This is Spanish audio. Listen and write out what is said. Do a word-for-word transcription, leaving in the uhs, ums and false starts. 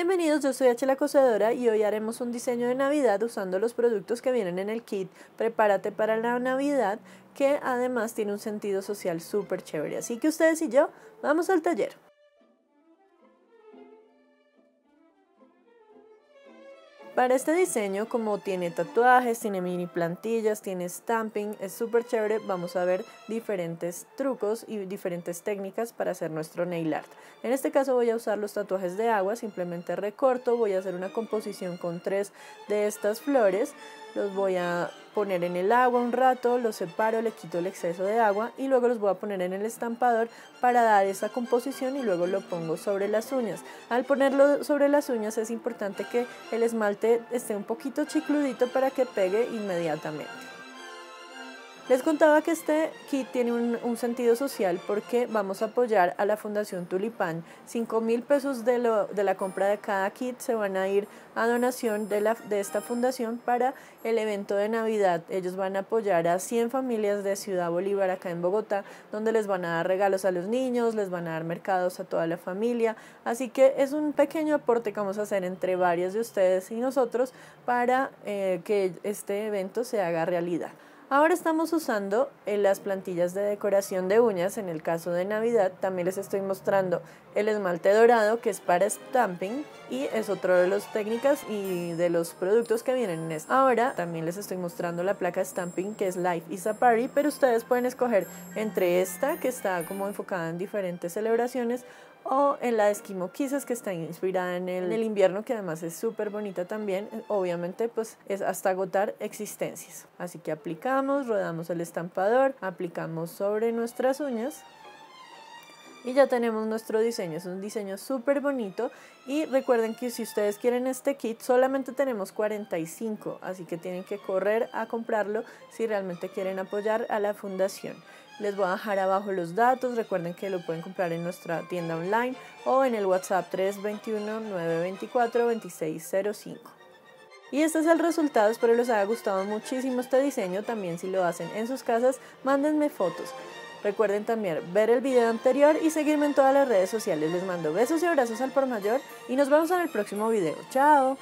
Bienvenidos, yo soy H. La Cosedora y hoy haremos un diseño de Navidad usando los productos que vienen en el kit Prepárate para la Navidad, que además tiene un sentido social súper chévere. Así que ustedes y yo, vamos al taller. Para este diseño, como tiene tatuajes, tiene mini plantillas, tiene stamping, es súper chévere, vamos a ver diferentes trucos y diferentes técnicas para hacer nuestro nail art. En este caso voy a usar los tatuajes de agua, simplemente recorto, voy a hacer una composición con tres de estas flores, los voy a poner en el agua un rato, los separo, le quito el exceso de agua y luego los voy a poner en el estampador para dar esa composición y luego lo pongo sobre las uñas. Al ponerlo sobre las uñas es importante que el esmalte esté un poquito chicludito para que pegue inmediatamente. Les contaba que este kit tiene un, un sentido social porque vamos a apoyar a la Fundación Tulipán. cinco mil pesos de, lo, de la compra de cada kit se van a ir a donación de, la, de esta fundación para el evento de Navidad. Ellos van a apoyar a cien familias de Ciudad Bolívar acá en Bogotá, donde les van a dar regalos a los niños, les van a dar mercados a toda la familia. Así que es un pequeño aporte que vamos a hacer entre varias de ustedes y nosotros para eh, que este evento se haga realidad. Ahora estamos usando las plantillas de decoración de uñas. En el caso de Navidad también les estoy mostrando el esmalte dorado, que es para stamping y es otro de las técnicas y de los productos que vienen en este. Ahora también les estoy mostrando la placa stamping, que es Life is a Party, pero ustedes pueden escoger entre esta, que está como enfocada en diferentes celebraciones, o en la de Esquimo Kisses, que está inspirada en el, en el invierno, que además es súper bonita también. Obviamente pues es hasta agotar existencias. Así que aplicamos, rodamos el estampador, aplicamos sobre nuestras uñas y ya tenemos nuestro diseño. Es un diseño súper bonito y recuerden que si ustedes quieren este kit solamente tenemos cuarenta y cinco, así que tienen que correr a comprarlo si realmente quieren apoyar a la fundación. Les voy a dejar abajo los datos, recuerden que lo pueden comprar en nuestra tienda online o en el WhatsApp tres dos uno, nueve dos cuatro, dos seis cero cinco. Y este es el resultado, espero les haya gustado muchísimo este diseño. También si lo hacen en sus casas, mándenme fotos. Recuerden también ver el video anterior y seguirme en todas las redes sociales. Les mando besos y abrazos al por mayor y nos vemos en el próximo video. ¡Chao!